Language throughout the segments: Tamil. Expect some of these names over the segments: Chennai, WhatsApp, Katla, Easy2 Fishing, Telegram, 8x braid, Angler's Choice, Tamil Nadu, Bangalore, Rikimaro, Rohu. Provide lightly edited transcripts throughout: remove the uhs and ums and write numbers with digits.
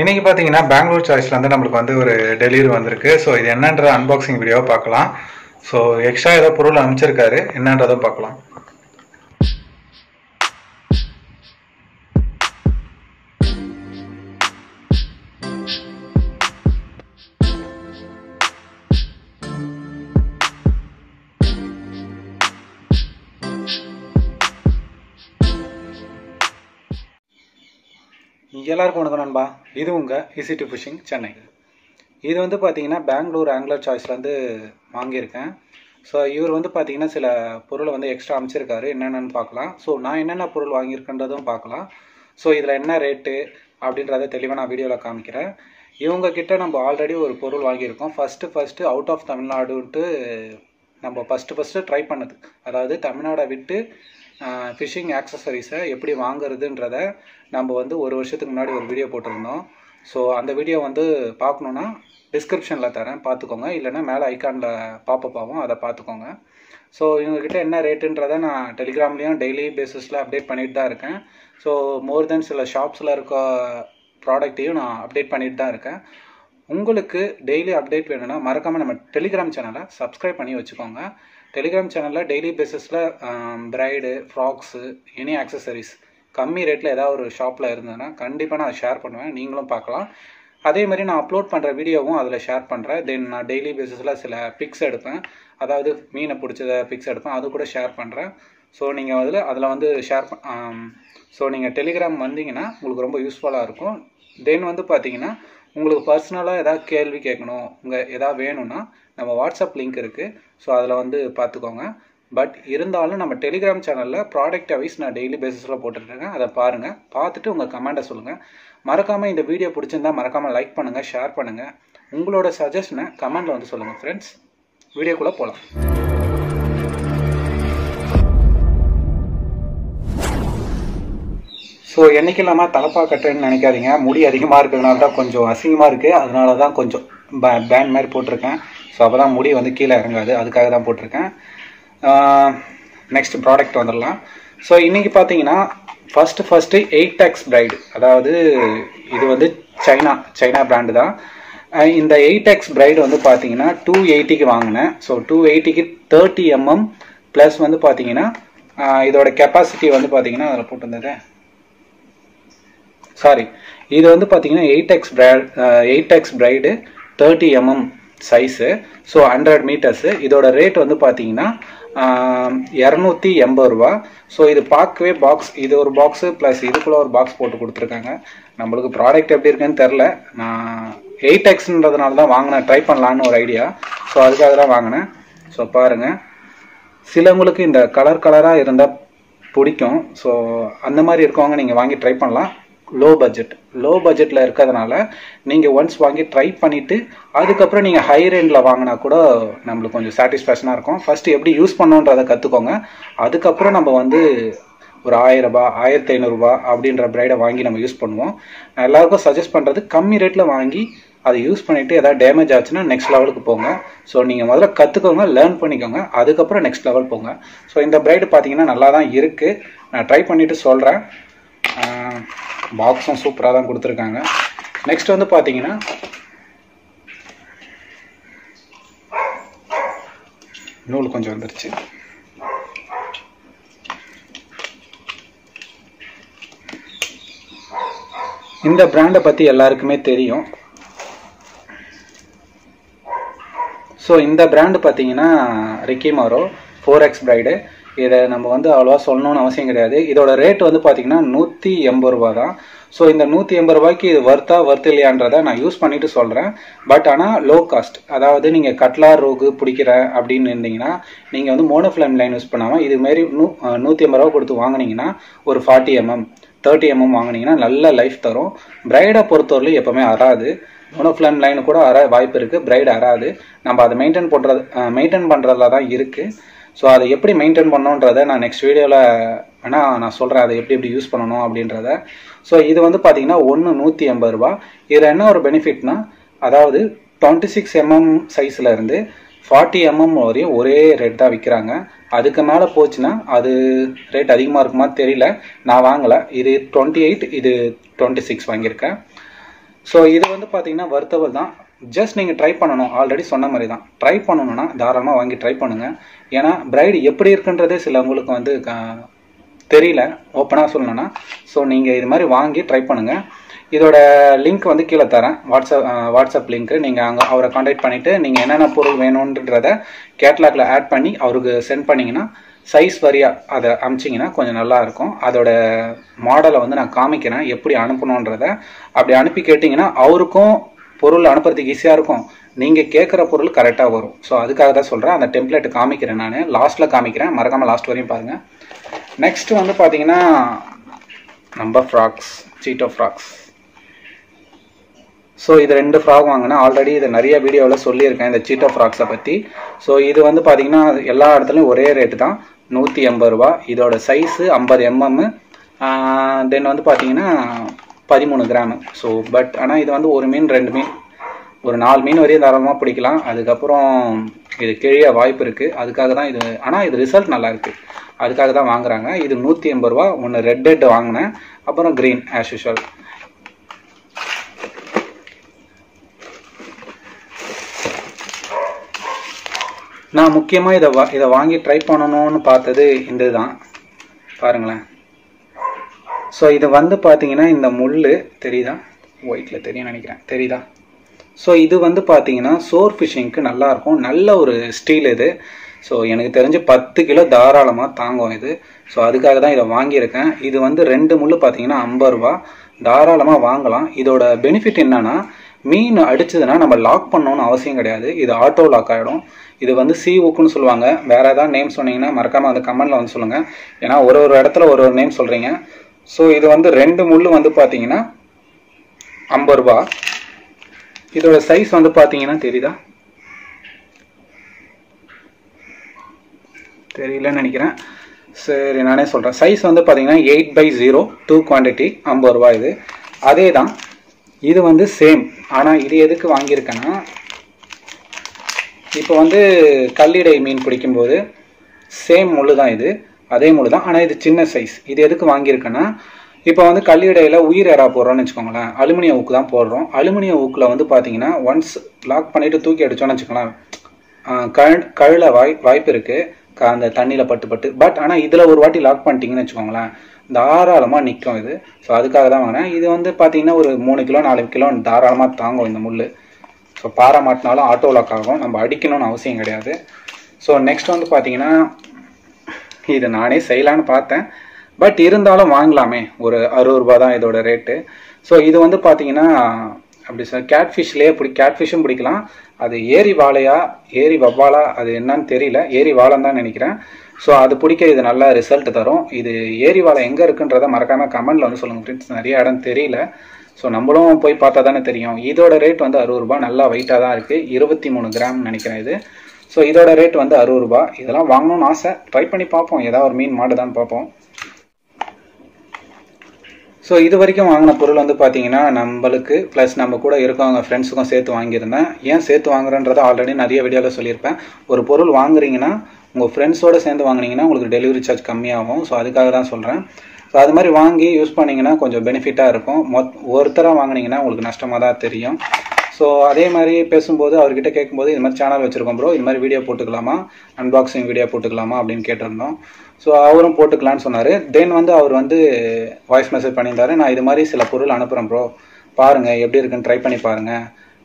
இன்னைக்கு பாத்தீங்கன்னா Bangalore choice ல நமக்கு ஒரு டெலிவரி வந்திருக்கு சோ இது என்னன்ற unboxing வீடியோ பார்க்கலாம் சோ எக்ஸ்ட்ரா ஏதோ பொருள் அனுப்பிச்சிருக்காரு என்னன்றத பார்க்கலாம் எல்லாருக்கும் வணக்கம் நண்பா இது உங்க Easy2 Fishing சென்னை இது பாத்தீங்கன்னா Bangalore Angler's Choice ல வாங்கி இருக்கேன் சோ இவர் பாத்தீங்கன்னா சில பொருளை எக்ஸ்ட்ரா அம்ச்சிருக்காரு என்னன்னு பார்க்கலாம் சோ நான் என்னென்ன பொருள் வாங்கி இருக்கேன்றதும் பார்க்கலாம் சோ இதல என்ன ரேட் அப்படின்றதை தெளிவா நான் வீடியோல காமிக்கிறேன் இவங்க கிட்ட நம்ம ஆல்ரெடி ஒரு பொருள் வாங்கி இருக்கோம் ஃபர்ஸ்ட் அவுட் ஆஃப் தமிழ்நாடுன்னு நம்ம ஃபர்ஸ்ட் ட்ரை பண்ணது அதாவது தமிழ்நாடு விட்டு fishing accessories எப்படி வாங்குறதுன்றதை நம்ம ஒரு வருஷத்துக்கு முன்னாடி ஒரு வீடியோ போட்டுறோம் சோ அந்த வீடியோ பார்க்கணும்னா டிஸ்கிரிப்ஷன்ல தரேன் பாத்துக்கோங்க இல்லனா மேல ஐகான்ல பாப்-அப் ஆகும் அத பாத்துக்கோங்க சோ இவங்க கிட்ட என்ன ரேட்ன்றதை நான் Telegramலயும் டெய்லி பேசிஸ்ல அப்டேட் பண்ணிட்டு தான் இருக்கேன் சோ மோர் தென் சில ஷாப்ஸ்ல இருக்க ப்ராடக்ட்டையும் நான் அப்டேட் பண்ணிட்டு தான் இருக்கேன் உங்களுக்கு டெய்லி அப்டேட் வேணும்னா மறக்காம நம்ம Telegram சேனலை Subscribe பண்ணி வெச்சுக்கோங்க Telegram channel daily basis la braid, frocks, any accessories. கம்மி ரேட்ல ஏதாவது ஒரு ஷாப்ல இருந்தனா கண்டிப்பா நான் ஷேர் பண்ணுவேன் நீங்களும் பார்க்கலாம். அதே மாதிரி நான் அப்லோட் பண்ற வீடியோவும் அதல ஷேர் பண்றேன். தென் நான் daily basis la சில pics எடுப்பேன். அதாவது மீனை பிடிச்சத pics எடுப்பேன். அது கூட ஷேர் பண்றேன். சோ நீங்க அதல ஷேர் சோ நீங்க Telegram வந்தீங்கன்னா உங்களுக்கு ரொம்ப யூஸ்புல்லா இருக்கும். தென் பாத்தீங்கன்னா உங்களுக்கு पर्सनலா ஏதாவது கேள்வி கேட்கணும் உங்க ஏதாவது வேணும்னா நம்ம WhatsApp லிங்க் இருக்கு சோ அதுல பாத்துக்கோங்க பட் இருந்தாலும் நம்ம Telegram சேனல்ல ப்ராடக்ட் அவைஸ் நான் ডেইলি பேசிஸ்ல போட்டுட்டு இருக்கேன் அத பாருங்க பார்த்துட்டு உங்க கமெண்ட சொல்லுங்க மறக்காம இந்த வீடியோ பிடிச்சிருந்தா மறக்காம லைக் பண்ணுங்க ஷேர் பண்ணுங்க உங்களோட சஜஷனை கமெண்ட்ல சொல்லுங்க फ्रेंड्स வீடியோக்குள்ள போலாம் சோ என்னைக்குலமா தலப்பா கட்டறேன்னு நினைக்காதீங்க முடி அதிகமா இருக்குனால தான் கொஞ்சம் அசிங்கமா இருக்கு அதனால தான் கொஞ்சம் பேண்ட் மாதிரி போட்டுருக்கேன் சோ அப்பதான் முடி கீழ இறங்காது அதுக்காக தான் போட்டுருக்கேன் நெக்ஸ்ட் ப்ராடக்ட் வந்தறலாம் சோ இன்னைக்கு பாத்தீங்கன்னா ஃபர்ஸ்ட் 8x braid அதாவது இது சைனா பிராண்ட் தான் இந்த 8x braid பாத்தீங்கன்னா 280 க்கு வாங்குனேன் சோ 280 க்கு 30 mm + பாத்தீங்கன்னா இதோட capacity பாத்தீங்கன்னா அதல போட்டுந்ததே Sorry, this is 8x braid 30 mm size, so 100 meters. This is the rate of 280 rupees. So this is parkway box, this is box plus this box. We product 8x is try to idea. So that's why So paranga. Silangulukku the color irundha pudikum. So andha mari irukanga neenga vaangi try pannalam. low budget la இருக்கதனால நீங்க once வாங்கி ட்ரை பண்ணிட்டு அதுக்கு அப்புறம் நீங்க high end ல வாங்குனா கூட நமக்கு கொஞ்சம் satisfaction இருக்கும் first எப்படி யூஸ் பண்ணனும்ன்றத கத்துக்கோங்க அதுக்கு அப்புறம் நம்ம ஒரு 1000 ரூபாய் 1500 ரூபாய் அப்படின்ற பிரைட வாங்கி நம்ம யூஸ் பண்ணுவோம் நான் எல்லாருக்கும் சஜஸ்ட் பண்றது கம்மி ரேட்ல வாங்கி அதை யூஸ் பண்ணிட்டு ஏதாவது டேமேஜ் ஆச்சுனா நெக்ஸ்ட் லெவலுக்கு போங்க சோ நீங்க முதல்ல கத்துக்கோங்க லேர்ன் பண்ணிக்கோங்க அதுக்கு அப்புறம் நெக்ஸ்ட் லெவல் போங்க சோ இந்த பிரைட் பாத்தீங்கன்னா நல்லா தான் இருக்கு நான் ட்ரை பண்ணிட்டு சொல்றேன் Box on super adam kuduthirukanga next pathina nool konjam vandiruchu inda brand pathi ellarkume theriyum so inda brand pathina Rikimaro 4x braid இத நம்ம அவ்வளவா சொல்லணும்னு அவசியம் கிடையாது இதோட ரேட் பாத்தீங்கன்னா 180 ரூபாய் தான் சோ இந்த 180 ரூபாய்க்கு இது வர்த் இல்லையான்றதை நான் யூஸ் பண்ணிட்டு சொல்றேன் பட் ஆனா லோ காஸ்ட் அதாவது நீங்க கட்லா ரோகு பிடிக்கிற அப்படினு இருந்தீங்கன்னா நீங்க மோனோஃபிலம் லைன் யூஸ் பண்ணாம இது மாதிரி 180 ரூபாய் கொடுத்து வாங்குனீங்கன்னா ஒரு 40 mm 30 mm வாங்குனீங்கன்னா நல்ல லைஃப் தரும் பிரைட பொறுத்தவரை எப்பவுமே அறாது மோனோஃபிலம் லைன் கூட அற வாய்ப்பு இருக்கு பிரைட் அறாது நம்ம அதை மெயின்டெய்ன் பண்றதுல தான் இருக்கு So அதை எப்படி மெயின்டெய்ன் பண்ணனும்ன்றதை நான் நெக்ஸ்ட் வீடியோல நான் சொல்றேன் அதை எப்படி யூஸ் பண்ணனும் அப்படின்றதை சோ இது பாத்தீங்கன்னா 180 ரூபாய் இதுல என்ன ஒரு பெனிஃபிட்னா அதாவது 26 mm சைஸ்ல இருந்து 40 mm வரையும் ஒரே ரேட் தான் விக்கறாங்க அதுக்கு மேல போச்சுனா அது ரேட் அதிகமா இருக்குமா தெரியல நான் வாங்கல இது 28 இது 26 வாங்கி இருக்கேன் So இது வந்து பாத்தீங்கன்னா வர்த்தவல் தான். Just நீங்க ட்ரை பண்ணனும். ஆல்ரெடி சொன்ன மாதிரி தான். ட்ரை பண்ணனும்னா தாராளமா வாங்கி ட்ரை பண்ணுங்க. ஏனா பிரைட் எப்படி இருக்குன்றதே சில உங்களுக்கு வந்து தெரியல. ஓபனா சொல்லணும்னா சோ நீங்க இது மாதிரி வாங்கி ட்ரை பண்ணுங்க. இதோட லிங்க் வந்து கீழ தரேன். வாட்ஸ்அப் லிங்க் நீங்க அவரை कांटेक्ट பண்ணிட்டு நீங்க என்னென்ன பொருள் வேணும்ன்றத கேட்டலாக்ல ஆட் பண்ணி அவருக்கு சென்ட் பண்ணீங்கனா சைஸ் வரியா அத அம்ச்சிங்கனா கொஞ்சம் நல்லா இருக்கும். அதோட மாடலை வந்து நான் காமிக்கிறேன் எப்படி அனுப்பணும்ன்றத. அப்படி அனுப்பி கேட்டிங்கனா அவருக்கும் பொருள் அனுப்புறதுக்கு ஈஸியா இருக்கும். நீங்க கேக்குற பொருள் கரெக்ட்டா வரும். சோ அதுக்காக தான் சொல்றேன். அந்த டெம்ப்ளேட் காமிக்கிறேன் நான். லாஸ்ட்ல காமிக்கிறேன். மறக்காம லாஸ்ட் வரையும் பாருங்க. Next வந்து பாத்தீங்கன்னா நம்ம ஃபிராக்ஸ், சீட்டோ ஃபிராக்ஸ். So இது ரெண்டு ஃபிராக் வாங்குனா ஆல்ரெடி இது நிறைய வீடியோல சொல்லி இருக்கேன் இந்த சீட்டோ ஃபிராக்ஸ் பத்தி. So இது வந்து பாத்தீங்கன்னா எல்லா இடத்துலயும் ஒரே ரேட் தான் 180 ரூபாய். இதோட சைஸ் 50 mm. தென் வந்து பாத்தீங்கன்னா 13 கிராம். So பட் ஆனா இது வந்து ஒரு மீன் ரெண்டு மீன் ஒரு நாலு மீன் வரையும் தாராளமா பிடிக்கலாம். அதுக்கு அப்புறம் இது கேரிய வாய்ப்பு இருக்கு. அதுக்காக தான் இது. ஆனா இது ரிசல்ட் நல்லா இருக்கு. அதுக்காக தான் வாங்குறாங்க. இது 180 ரூபாய். ஒன்னு ரெட் ரெட் வாங்குனேன். அப்புறம் green as usual. நான் முக்கியமா இத வாங்கி ட்ரை பண்ணனும்னு பார்த்தது இதுதான். பாருங்களேன். சோ இது வந்து பாத்தீங்கன்னா இந்த முள்ளு தெரியுதா? ஒயிட்ல தெரியும் நினைக்கிறேன். தெரியுதா? சோ இது வந்து பாத்தீங்கன்னா சோர் ஃபிஷிங்க்கு நல்லா இருக்கும். நல்ல ஒரு ஸ்டீல் இது. சோ எனக்கு தெரிஞ்சு 10 கிலோ தாராளமா தாங்கும் இது. சோ அதுக்காக தான் இத வாங்கி இருக்கேன். இது வந்து ரெண்டு முள்ளு பாத்தீங்கன்னா 50 ரூபாய். தாராளமா வாங்கலாம். இதோட பெனிஃபிட் என்னன்னா மீன் அடிச்சதுனா நம்ம லாக் பண்ணனும் அவசியம் கிடையாது. இது ஆட்டோ லாக் ஆயிடும். இது வந்து சி ஹூக்னு சொல்வாங்க. வேற ஏதாவது நேம் சொன்னீங்கன்னா மறக்காம அந்த கமெண்ட்ல வந்து சொல்லுங்க. ஏனா ஒரு இடத்துல ஒரு நேம் சொல்றீங்க. சோ இது வந்து ரெண்டு முள்ளு வந்து பாத்தீங்கன்னா 50 ரூபாய். இதோட சைஸ் வந்து பாத்தீங்கன்னா தெரியுதா? தெரியலன்னு நினைக்கிறேன். சரி நானே சொல்றேன். சைஸ் வந்து பாத்தீங்கன்னா 8x0 2 குவாண்டிட்டி 50 ரூபாய் இது. அதேதான் இது வந்து சேம். ஆனா இது எதுக்கு வாங்கி இருக்கேன்னா இப்போ வந்து கல்லிடை மீன் பிடிக்கும்போது சேம் முள்ளு தான் இது. அதே முள்ளு தான். ஆனா இது சின்ன சைஸ். இது எதுக்கு வாங்கி இருக்கேன்னா இப்போ வந்து கல்லிடையில உயிர் எறா போடுறோம்னு வெச்சுக்கோங்களேன். அலுமினிய ஹூக் தான் போடுறோம். அலுமினிய ஹூக்ல வந்து பாத்தீங்கன்னா ஒன்ஸ் லாக் பண்ணிட்டு தூக்கி அடிச்சோம்னு வெச்சுக்கலாம் கழுல வாய்ப்பு இருக்கு. அந்த தண்ணியில பட்டு பட் ஆனா இதுல ஒரு வாட்டி லாக் பண்ணிட்டீங்கன்னு வெச்சுக்கோங்களேன் தாராளமா நிக்கும் இது. சோ அதுக்காக தான் வாங்குறேன். இது வந்து பாத்தீங்கன்னா ஒரு 3 கிலோ 4 கிலோ தாராளமா தாங்கும் இந்த முள்ளு. சோ பாறை மாட்டினாலும் ஆட்டோ லாக் ஆகும். நம்ம அடிக்கணும்னு அவசியம் கிடையாது. சோ நெக்ஸ்ட் வந்து பாத்தீங்கன்னா இது நானே செய்யலான்னு பார்த்தேன். பட் இருந்தாலும் வாங்கலாமே. ஒரு 60 ரூபாய் தான் இதோட ரேட்டு. சோ இது வந்து பாத்தீங்கன்னா அப்படி சார் கேட்ஃபிஷ்லயே கேட்ஃபிஷும் பிடிக்கலாம். அது ஏரி வாழையா ஏரி வவ்வாலா அது என்னன்னு தெரியல. ஏரி வாழம் தான் நினைக்கிறேன். சோ அது பிடிக்க இது நல்ல ரிசல்ட் தரும். இது ஏரி வாழை எங்க இருக்குன்றத மறக்காம கமெண்ட்ல வந்து சொல்லுங்க ஃப்ரெண்ட்ஸ். நிறைய இடம் தெரியல. சோ நம்மளும் போய் பார்த்தா தானே தெரியும். இதோட ரேட் வந்து 60 ரூபாய். நல்லா வெயிட்டா தான் இருக்கு. 23 கிராம் நினைக்கிறேன் இது. சோ இதோட ரேட் வந்து 60 ரூபாய். இதெல்லாம் வாங்கணும்னு ஆசை. ட்ரை பண்ணி பார்ப்போம். ஏதாவது ஒரு மீன் மாடுதான் பார்ப்போம். சோ இது வரைக்கும் வாங்கின பொருள் வந்து பாத்தீங்கன்னா நம்மளுக்கு பிளஸ் நம்ம கூட இருக்கவங்க ஃப்ரெண்ட்ஸுக்கும் சேர்த்து வாங்கியிருந்தேன். ஏன் சேர்த்து வாங்குறேன்றத ஆல்ரெடி நிறைய வீடியோல சொல்லியிருப்பேன். ஒரு பொருள் வாங்குறீங்கன்னா உங்க ஃப்ரெண்ட்ஸோட சேர்ந்து வாங்குனீங்கன்னா உங்களுக்கு டெலிவரி சார்ஜ் கம்மியாகும். சோ அதுக்காக தான் சொல்றேன். சோ அது மாதிரி வாங்கி யூஸ் பண்ணீங்கன்னா கொஞ்சம் பெனிஃபிட்டா இருக்கும். ஒருத்தரா வாங்குனீங்கன்னா உங்களுக்கு நஷ்டமா தான் தெரியும். சோ அதே மாதிரி பேசும்போது அவர்கிட்ட கேட்கும்போது இது மாதிரி சேனல் வச்சிருக்கோம் ப்ரோ, இது மாதிரி வீடியோ போட்டுக்கலாமா, அன்பாக்சிங் வீடியோ போட்டுக்கலாமா அப்படின்னு கேட்டிருந்தோம். சோ அவரும் போட்டுக்கலாம்னு சொன்னாரு. தென் வந்து அவர் வந்து வாய்ஸ் மெசேஜ் பண்ணியிருந்தாரு. நான் இது மாதிரி சில பொருள் அனுப்புறேன் ப்ரோ, பாருங்க எப்படி இருக்குன்னு ட்ரை பண்ணி பாருங்க,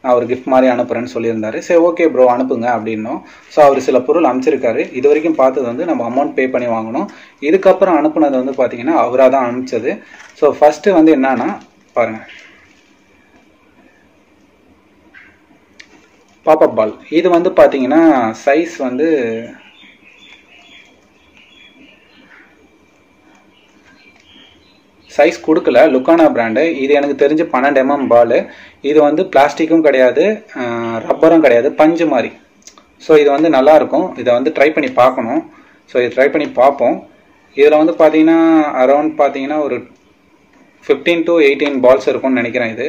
நான் ஒரு கிஃப்ட் மாதிரி அனுப்புறேன்னு சொல்லியிருந்தாரு. சரி ஓகே ப்ரோ அனுப்புங்க அப்படின்னோம். சோ அவர் சில பொருள் அனுப்பிச்சிருக்காரு. இது வரைக்கும் பார்த்தது வந்து நம்ம அமௌண்ட் பே பண்ணி வாங்கணும். இதுக்கப்புறம் அனுப்புனது வந்து பாத்தீங்கன்னா அவரா தான் அனுப்பிச்சது. சோ ஃபர்ஸ்ட் வந்து என்னன்னா பாருங்க பாப்பப் பால். இது வந்து பாத்தீங்கன்னா சைஸ் வந்து சைஸ் கொடுக்கல. லுக்கானா பிராண்டு. இது எனக்கு தெரிஞ்சு 12 mm பால். இது வந்து பிளாஸ்டிக்கும் கிடையாது ரப்பரும் கிடையாது. பஞ்சு மாதிரி. ஸோ இது வந்து நல்லா இருக்கும். இதை வந்து ட்ரை பண்ணி பார்க்கணும். ஸோ இதை ட்ரை பண்ணி பார்ப்போம். இதில் வந்து பார்த்தீங்கன்னா அரௌண்ட் பார்த்தீங்கன்னா ஒரு 15 to 18 பால்ஸ் இருக்கும்னு நினைக்கிறேன் இது.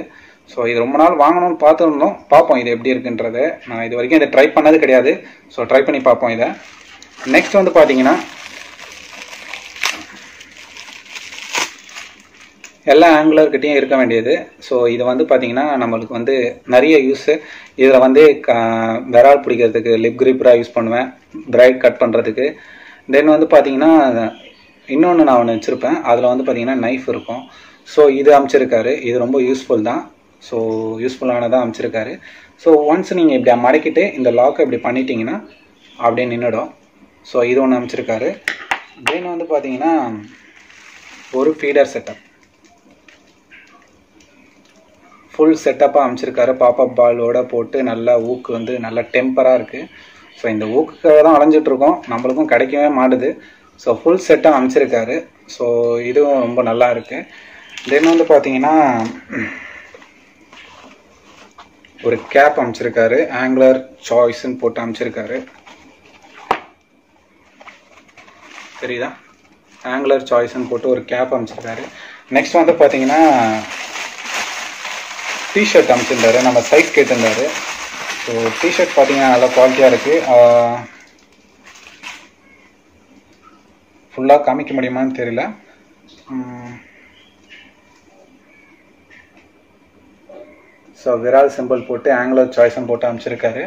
ஸோ இது ரொம்ப நாள் வாங்கணும்னு பார்த்துருந்தோம். பார்ப்போம் இது எப்படி இருக்குன்றத. நான் இது வரைக்கும் இதை ட்ரை பண்ணது கிடையாது. ஸோ ட்ரை பண்ணி பார்ப்போம் இதை. நெக்ஸ்ட் வந்து பார்த்தீங்கன்னா எல்லா ஆங்கிலர்கிட்டயும் இருக்க வேண்டியது. ஸோ இது வந்து பார்த்தீங்கன்னா நம்மளுக்கு வந்து நிறைய யூஸு. இதில் வந்து விரால் பிடிக்கிறதுக்கு லிப் கிரிப்பராக யூஸ் பண்ணுவேன், பிரைட் கட் பண்ணுறதுக்கு. தென் வந்து பார்த்தீங்கன்னா இன்னொன்று நான் ஒன்று வச்சுருப்பேன், அதில் வந்து பார்த்தீங்கன்னா நைஃப் இருக்கும். ஸோ இது அமைச்சிருக்காரு, இது ரொம்ப யூஸ்ஃபுல் தான். ஸோ யூஸ்ஃபுல்லானதாக அமைச்சிருக்காரு. ஸோ ஒன்ஸ் நீங்கள் இப்படி மடக்கிட்டு இந்த லாக்கை இப்படி பண்ணிட்டீங்கன்னா அப்படியே நின்றுடும். ஸோ இது ஒன்று அமைச்சிருக்காரு. தென் வந்து பார்த்தீங்கன்னா ஒரு ஃபீடர் செட்டப், ஃபுல் செட்டப்பாக அமைச்சிருக்காரு. பாப்அப் பாலோட போட்டு நல்லா ஊக்கு வந்து நல்லா டெம்பராக இருக்குது. ஸோ இந்த ஊக்குக்காக தான் அலைஞ்சிட்ருக்கோம், நம்மளுக்கும் கிடைக்கவே மாட்டுது. ஸோ ஃபுல் செட்டாக அமைச்சிருக்காரு. ஸோ இதுவும் ரொம்ப நல்லா இருக்குது. தென் வந்து பார்த்தீங்கன்னா ஒரு கேப் அமைச்சிருக்காரு, ஆங்கிலர் சாய்ஸ்ன்னு போட்டு அமைச்சிருக்காரு. சரிதா, ஆங்கிலர் சாய்ஸ்ன்னு போட்டு ஒரு கேப் அமைச்சிருக்காரு. நெக்ஸ்ட் வந்து பார்த்தீங்கன்னா டிஷர்ட் அமைச்சிருந்தாரு, நம்ம சைஸ் கேட்டிருந்தாரு. ஸோ டிஷர்ட் பார்த்தீங்கன்னா நல்லா குவாலிட்டியாக இருக்குது. ஃபுல்லாக காமிக்க முடியுமான்னு தெரியல. ஸோ விரால் சிம்பிள் போட்டு ஆங்கிலர் சாய்ஸும் போட்டு அமைச்சிருக்காரு.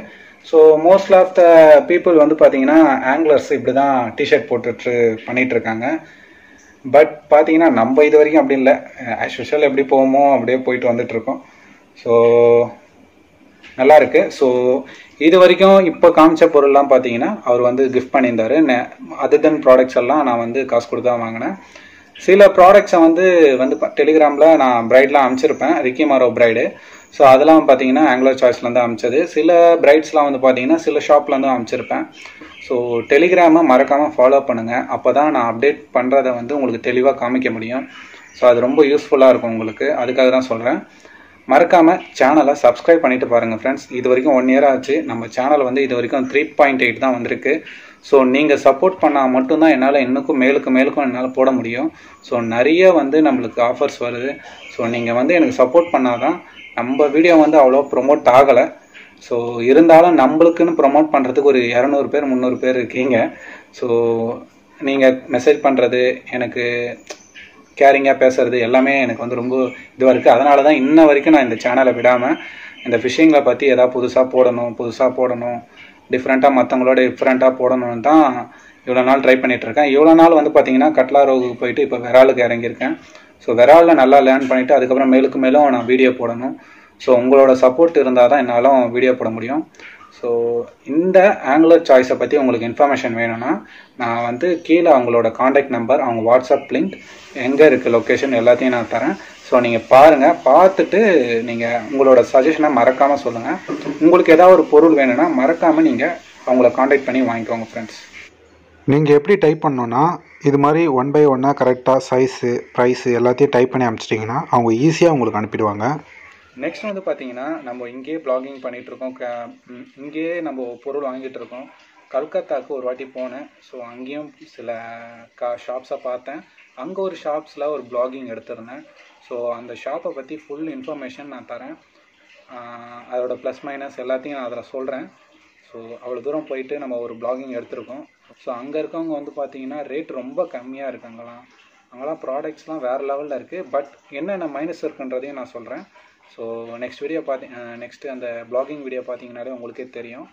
So most of the people வந்து பார்த்தீங்கன்னா ஆங்கிலர்ஸ் இப்படி தான் டிஷர்ட் போட்டுட்டு பண்ணிகிட்டு இருக்காங்க. பட் பார்த்தீங்கன்னா நம்ம இது வரைக்கும் அப்படி இல்லை, ஆஸ் யூஷுவல் எப்படி போவோமோ அப்படியே போயிட்டு வந்துட்டுருக்கோம். ஸோ நல்லா இருக்கு. ஸோ இது வரைக்கும் இப்போ காமிச்ச பொருள்லாம் பார்த்தீங்கன்னா அவர் வந்து கிஃப்ட் பண்ணியிருந்தாரு. அதர் தென் ப்ராடக்ட்ஸ் எல்லாம் நான் வந்து காசு கொடுத்து தான் வாங்கினேன். சில ப்ராடக்ட்ஸை வந்து வந்து டெலிகிராமில் நான் பிரைட்லாம் அமைச்சிருப்பேன், ரிக்கிமாரோ பிரைடு. ஸோ அதெல்லாம் பார்த்தீங்கன்னா ஆங்கிலர் சாய்ஸ்லேருந்து அமைச்சது. சில பிரைட்ஸ்லாம் வந்து பார்த்தீங்கன்னா சில ஷாப்லேருந்து அமைச்சிருப்பேன். ஸோ டெலிகிராமை மறக்காமல் ஃபாலோ பண்ணுங்கள், அப்போ தான் நான் அப்டேட் பண்ணுறதை வந்து உங்களுக்கு தெளிவாக காமிக்க முடியும். ஸோ அது ரொம்ப யூஸ்ஃபுல்லாக இருக்கும் உங்களுக்கு, அதுக்காக தான் சொல்கிறேன். மறக்காமல் சேனலை சப்ஸ்கிரைப் பண்ணிட்டு பாருங்கள் ஃப்ரெண்ட்ஸ். இது வரைக்கும் 1 year ஆச்சு, நம்ம சேனல் வந்து இது வரைக்கும் 3.8 தான் வந்திருக்கு. ஸோ நீங்கள் சப்போர்ட் பண்ணால் மட்டும்தான் என்னால் இன்னுக்கும் மேலுக்கும் என்னால் போட முடியும். ஸோ நிறைய வந்து நம்மளுக்கு ஆஃபர்ஸ் வருது. ஸோ நீங்கள் வந்து எனக்கு சப்போர்ட் பண்ணால் தான், நம்ம வீடியோ வந்து அவ்வளோ ப்ரொமோட் ஆகலை. ஸோ இருந்தாலும் நம்மளுக்குன்னு ப்ரொமோட் பண்ணுறதுக்கு ஒரு 200 பேர் 300 பேர் இருக்கீங்க. ஸோ நீங்கள் மெசேஜ் பண்ணுறது, எனக்கு கேரிங்காக பேசுறது எல்லாமே எனக்கு வந்து ரொம்ப இதுவாக இருக்குது. அதனால தான் இன்ன வரைக்கும் நான் இந்த சேனலை விடாமல் இந்த ஃபிஷிங்கில் பற்றி எதாவது புதுசாக போடணும் டிஃப்ரெண்ட்டாக மற்றவங்களோட டிஃப்ரெண்ட்டாக போடணும்னு தான் இவ்வளோ நாள் ட்ரை பண்ணிகிட்ருக்கேன். இவ்வளோ நாள் வந்து பார்த்தீங்கன்னா கட்லா ரோகுக்கு போயிட்டு இப்போ விராலுக்கு இறங்கியிருக்கேன். ஸோ விராலில் நல்லா லேர்ன் பண்ணிவிட்டு அதுக்கப்புறம் மேலும் நான் வீடியோ போடணும். ஸோ உங்களோட சப்போர்ட் இருந்தால் தான் என்னாலும் வீடியோ போட முடியும். ஸோ இந்த ஆங்கிலர் சாய்ஸை பற்றி உங்களுக்கு இன்ஃபர்மேஷன் வேணும்னா நான் வந்து கீழே அவங்களோட காண்டாக்ட் நம்பர், அவங்க வாட்ஸ்அப் லிங்க், எங்கே இருக்குது லொக்கேஷன் எல்லாத்தையும் நான் தரேன். ஸோ நீங்கள் பாருங்கள், பார்த்துட்டு நீங்கள் உங்களோட சஜஷனை மறக்காமல் சொல்லுங்கள். உங்களுக்கு ஏதாவது ஒரு பொருள் வேணும்னா மறக்காமல் நீங்கள் அவங்கள காண்டாக்ட் பண்ணி வாங்கிக்கோங்க ஃப்ரெண்ட்ஸ். நீங்கள் எப்படி டைப் பண்ணோன்னா இது மாதிரி 1 by 1 கரெக்டாக சைஸு ப்ரைஸு எல்லாத்தையும் டைப் பண்ணி அனுப்பிச்சிட்டிங்கன்னா அவங்க ஈஸியாக உங்களுக்கு அனுப்பிடுவாங்க. நெக்ஸ்ட் வந்து பார்த்தீங்கன்னா நம்ம இங்கேயே பிளாகிங் பண்ணிகிட்ருக்கோம், இங்கேயே நம்ம பொருள் வாங்கிட்டுருக்கோம். கல்கத்தாவுக்கு ஒரு வாட்டி போனேன். ஸோ அங்கேயும் சில ஷாப்ஸை பார்த்தேன். அங்கே ஒரு ஷாப்ஸில் ஒரு பிளாகிங் எடுத்திருந்தேன். ஸோ அந்த ஷாப்பை பற்றி ஃபுல் இன்ஃபர்மேஷன் நான் தரேன், அதோடய ப்ளஸ் மைனஸ் எல்லாத்தையும் நான் அதில் சொல்கிறேன். ஸோ அவ்வளோ தூரம் போயிட்டு நம்ம ஒரு பிளாகிங் எடுத்திருக்கோம். ஸோ அங்கே இருக்கவங்க வந்து பார்த்தீங்கன்னா ரேட் ரொம்ப கம்மியாக இருக்குது. அங்கெல்லாம் ப்ராடக்ட்ஸ்லாம் வேறு லெவலில் இருக்குது. பட் என்னென்ன மைனஸ் இருக்குன்றதையும் நான் சொல்கிறேன். ஸோ நெக்ஸ்ட்டு அந்த பிளாகிங் வீடியோ பார்த்தீங்கன்னாலே உங்களுக்கே தெரியும்.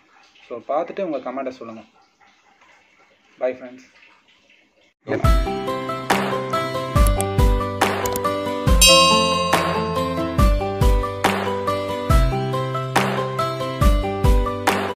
ஸோ பார்த்துட்டு உங்கள் கமெண்ட்டை சொல்லுங்கள். Bye friends.